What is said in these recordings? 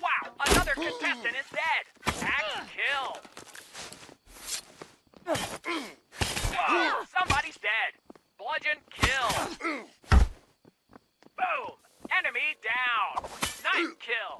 Wow, another contestant is dead. Axe kill. Wow, somebody's dead. Bludgeon kill. Boom. Enemy down. Knife kill.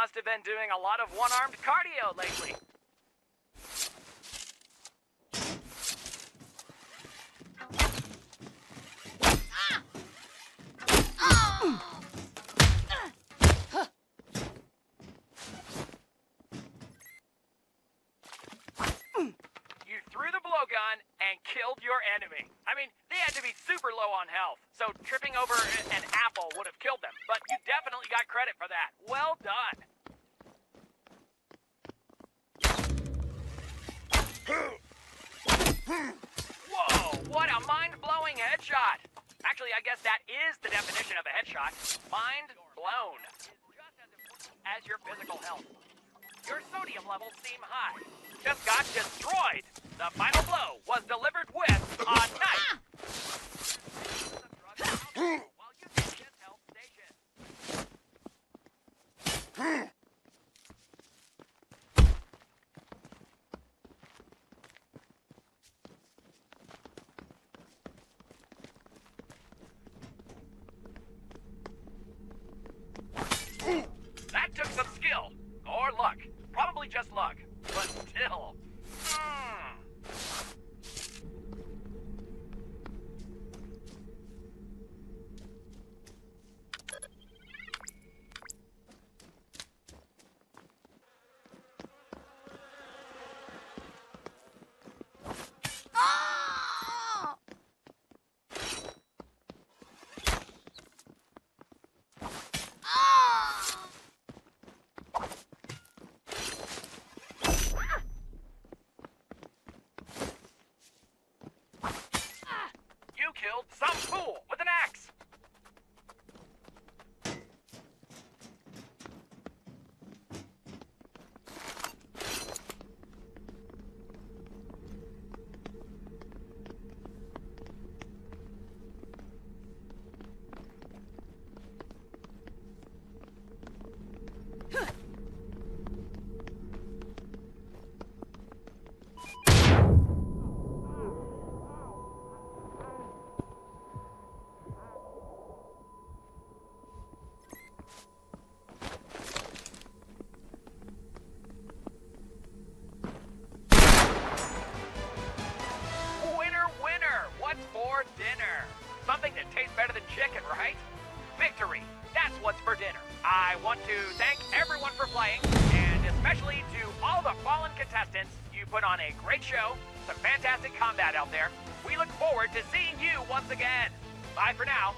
Must have been doing a lot of one-armed cardio lately. You threw the blowgun and killed your enemy. I mean, they had to be super low on health, so tripping over an apple would have killed them, but you definitely got credit for that. Well done. Whoa, what a mind-blowing headshot. Actually, I guess that is the definition of a headshot. Mind blown. As your physical health. Your sodium levels seem high. Just got destroyed. The final blow was delivered with a knife. While you get his health station. Just luck, but still. Killed some fool with an axe. Show, some fantastic combat out there. We look forward to seeing you once again. Bye for now.